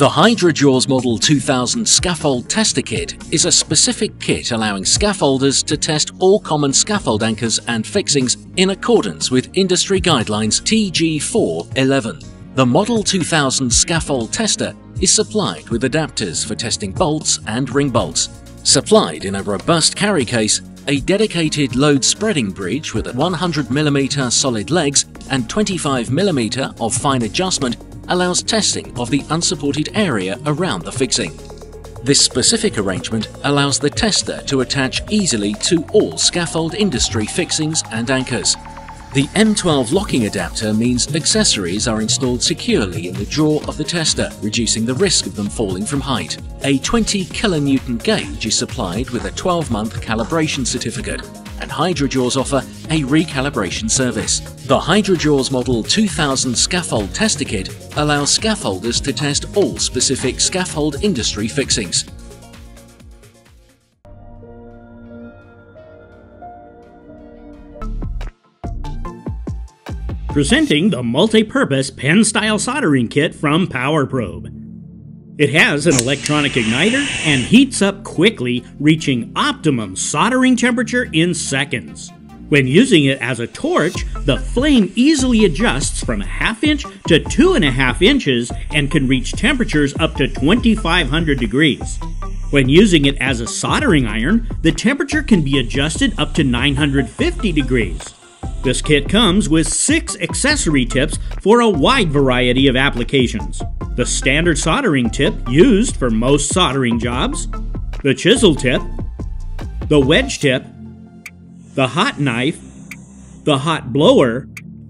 The HydraJaws Model 2000 Scaffold Tester Kit is a specific kit allowing scaffolders to test all common scaffold anchors and fixings in accordance with industry guidelines TG4-11. The Model 2000 Scaffold Tester is supplied with adapters for testing bolts and ring bolts, supplied in a robust carry case, a dedicated load spreading bridge with 100mm solid legs and 25mm of fine adjustment allows testing of the unsupported area around the fixing. This specific arrangement allows the tester to attach easily to all scaffold industry fixings and anchors. The M12 locking adapter means accessories are installed securely in the jaw of the tester, reducing the risk of them falling from height. A 20 kilonewton gauge is supplied with a 12-month calibration certificate, and HydraJaws offer a recalibration service. The HydraJaws Model 2000 Scaffold Tester Kit allows scaffolders to test all specific scaffold industry fixings. Presenting the multi-purpose pen-style soldering kit from Power Probe. It has an electronic igniter and heats up quickly, reaching optimum soldering temperature in seconds. When using it as a torch, the flame easily adjusts from a half-inch to 2.5 inches and can reach temperatures up to 2,500 degrees. When using it as a soldering iron, the temperature can be adjusted up to 950 degrees. This kit comes with 6 accessory tips for a wide variety of applications. The standard soldering tip used for most soldering jobs, the chisel tip, the wedge tip, the hot knife, the hot blower,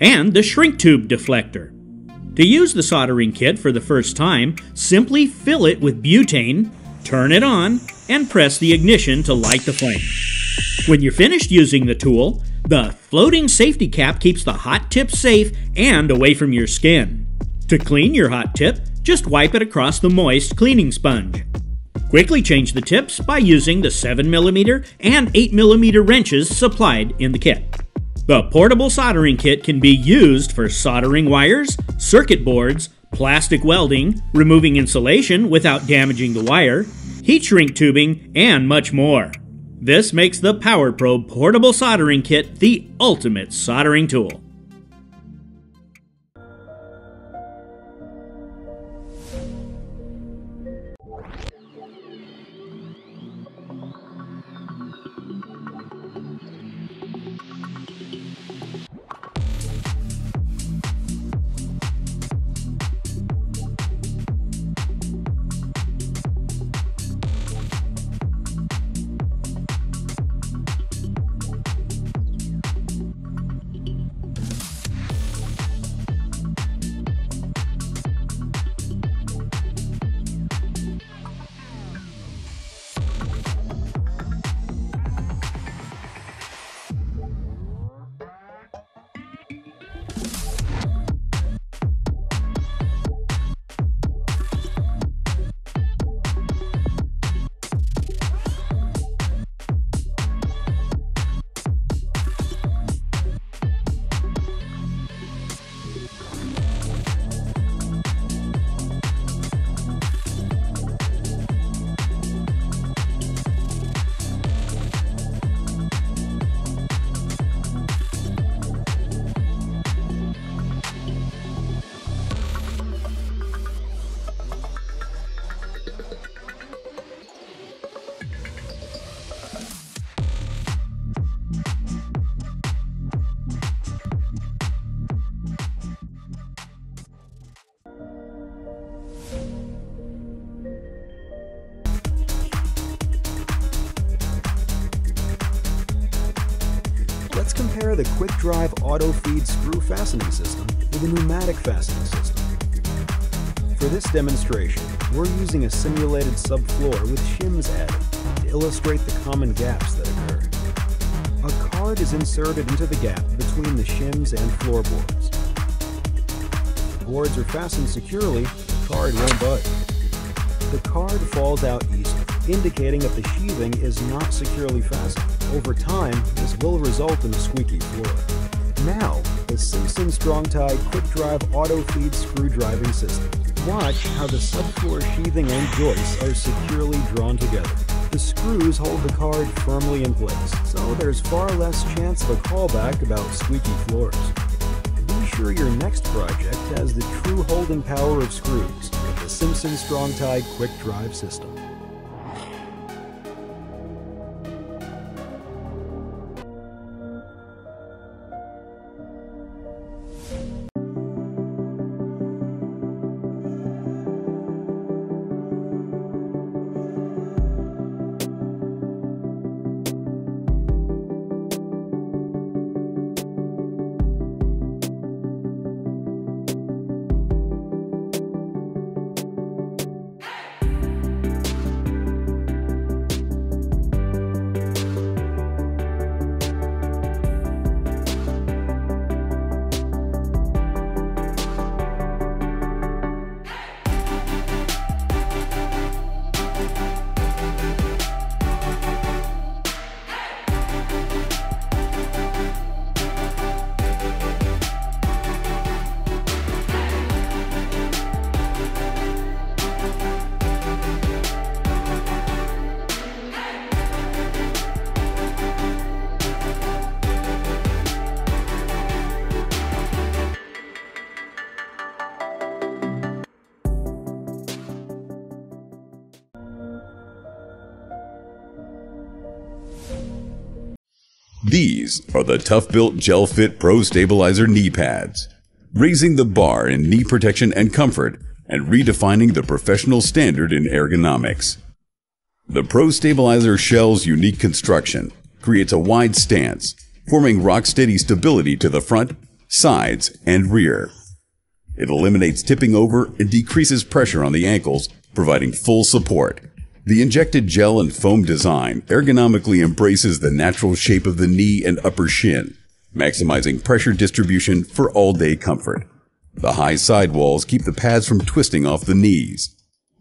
and the shrink tube deflector. To use the soldering kit for the first time, simply fill it with butane, turn it on, and press the ignition to light the flame. When you're finished using the tool, the floating safety cap keeps the hot tip safe and away from your skin. To clean your hot tip, just wipe it across the moist cleaning sponge. Quickly change the tips by using the 7mm and 8mm wrenches supplied in the kit. The portable soldering kit can be used for soldering wires, circuit boards, plastic welding, removing insulation without damaging the wire, heat shrink tubing, and much more. This makes the Power Probe Portable Soldering Kit the ultimate soldering tool. Let's compare the Quick Drive Auto Feed Screw Fastening System with a pneumatic fastening system. For this demonstration, we're using a simulated subfloor with shims added to illustrate the common gaps that occur. A card is inserted into the gap between the shims and floorboards. The boards are fastened securely, the card won't budge. The card falls out easily, indicating that the sheathing is not securely fastened. Over time, this will result in a squeaky floor. Now, the Simpson Strong Tie Quick Drive Auto Feed Screw Driving System. watch how the subfloor sheathing and joists are securely drawn together. The screws hold the card firmly in place, so there's far less chance of a callback about squeaky floors. Be sure your next project has the true holding power of screws with the Simpson Strong Tie Quick Drive System. These are the ToughBuilt GelFit Pro Stabilizer Knee Pads, raising the bar in knee protection and comfort and redefining the professional standard in ergonomics. The Pro Stabilizer shell's unique construction creates a wide stance, forming rock-steady stability to the front, sides, and rear. It eliminates tipping over and decreases pressure on the ankles, providing full support. The injected gel and foam design ergonomically embraces the natural shape of the knee and upper shin, maximizing pressure distribution for all-day comfort. The high sidewalls keep the pads from twisting off the knees.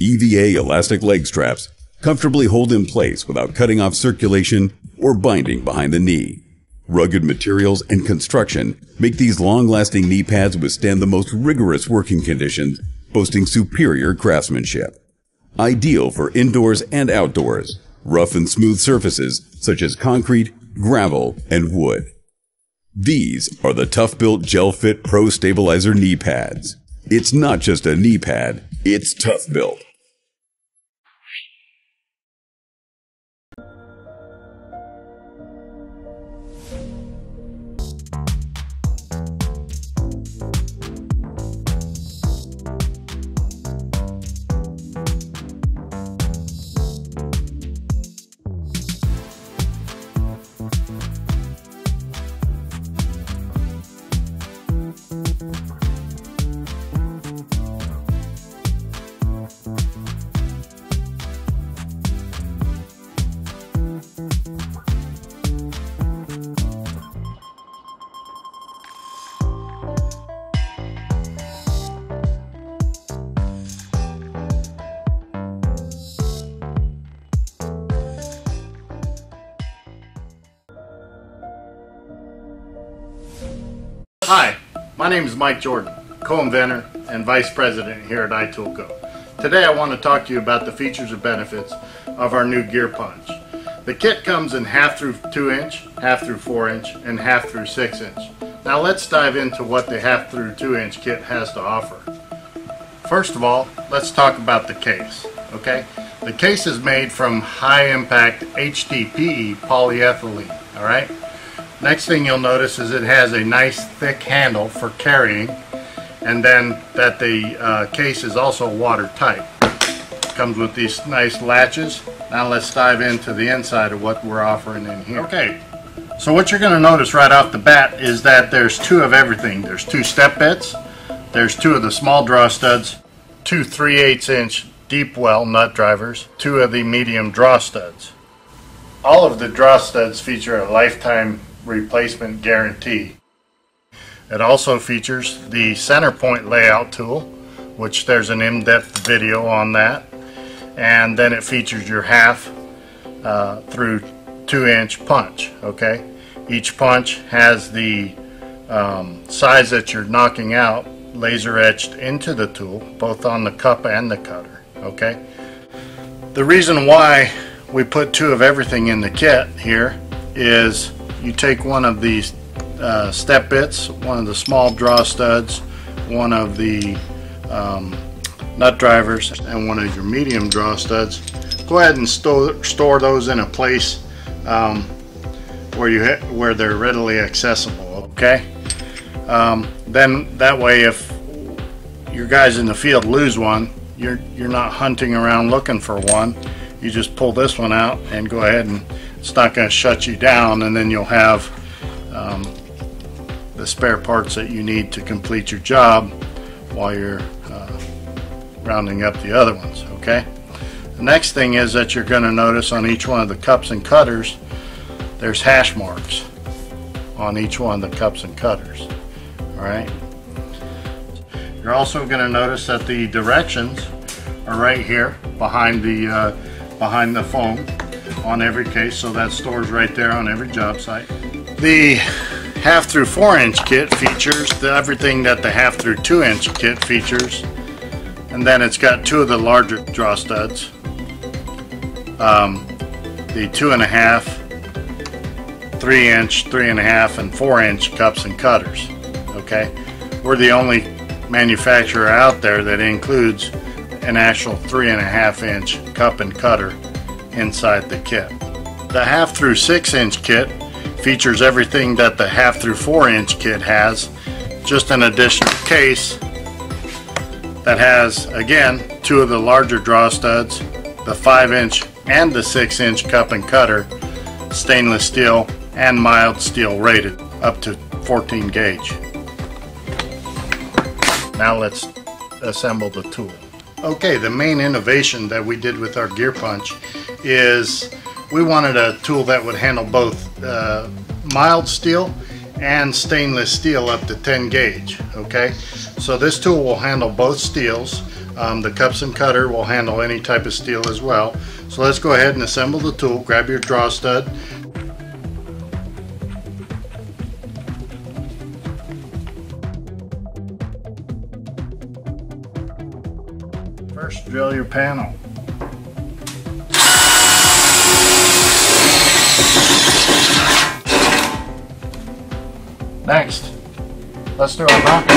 EVA elastic leg straps comfortably hold in place without cutting off circulation or binding behind the knee. Rugged materials and construction make these long-lasting knee pads withstand the most rigorous working conditions, boasting superior craftsmanship. Ideal for indoors and outdoors, rough and smooth surfaces such as concrete, gravel, and wood. These are the ToughBuilt GelFit Pro Stabilizer Knee Pads. It's not just a knee pad, it's ToughBuilt. Hi, my name is Mike Jordan, co-inventor and vice president here at iToolco. Today I want to talk to you about the features and benefits of our new gear punch. The kit comes in 1/2 through 2 inch, 1/2 through 4 inch, and 1/2 through 6 inch. Now let's dive into what the 1/2 through 2 inch kit has to offer. First of all, let's talk about the case. Okay, the case is made from high impact HDPE polyethylene. All right. Next thing you'll notice is it has a nice thick handle for carrying, and then that the case is also watertight. Comes with these nice latches. Now let's dive into the inside of what we're offering in here. Okay, so what you're going to notice right off the bat is that there's two of everything. There's two step bits, there's two of the small draw studs, two 3/8 inch deep well nut drivers, two of the medium draw studs. All of the draw studs feature a lifetime replacement guarantee. It also features the center point layout tool, which there's an in-depth video on that, and then it features your 1/2 through 2 inch punch. Okay, each punch has the size that you're knocking out laser etched into the tool, both on the cup and the cutter. Okay. The reason why we put two of everything in the kit here is you take one of these step bits, one of the small draw studs, one of the nut drivers, and one of your medium draw studs. Go ahead and store those in a place where they're readily accessible. Okay. Then that way, if your guys in the field lose one, you're not hunting around looking for one. You just pull this one out and go ahead, and it's not going to shut you down, and then you'll have the spare parts that you need to complete your job while you're rounding up the other ones. Okay. The next thing is that you're going to notice on each one of the cups and cutters, there's hash marks on each one of the cups and cutters. Alright. You're also going to notice that the directions are right here behind the foam on every case, so that stores right there on every job site. The half through 4-inch kit features everything that the half through 2-inch kit features, and then it's got two of the larger draw studs, the 2.5, 3-inch, 3.5, and 4-inch cups and cutters. Okay, we're the only manufacturer out there that includes an actual 3.5-inch cup and cutter inside the kit. The half through 6-inch kit features everything that the half through 4-inch kit has, just an additional case that has, again, two of the larger draw studs, the 5-inch and the 6-inch cup and cutter, stainless steel and mild steel rated up to 14 gauge. Now let's assemble the tool. Okay, the main innovation that we did with our gear punch is we wanted a tool that would handle both mild steel and stainless steel up to 10 gauge. Okay, so this tool will handle both steels. The cups and cutter will handle any type of steel as well. So let's go ahead and assemble the tool. Grab your draw stud. First, drill your panel. Next, let's do a rocket.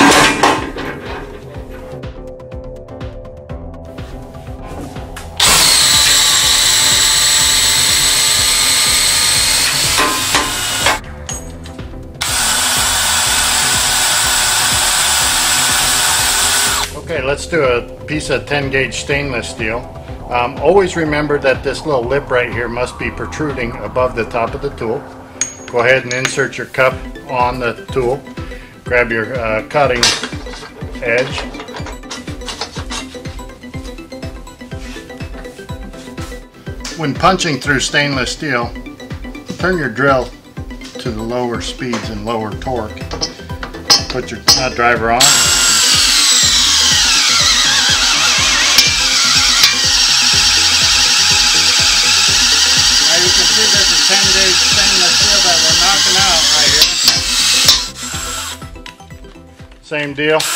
Okay, let's do a piece of 10 gauge stainless steel. Always remember that this little lip right here must be protruding above the top of the tool. Go ahead and insert your cup on the tool. Grab your cutting edge. When punching through stainless steel, turn your drill to the lower speeds and lower torque. Put your nut driver on. Same deal.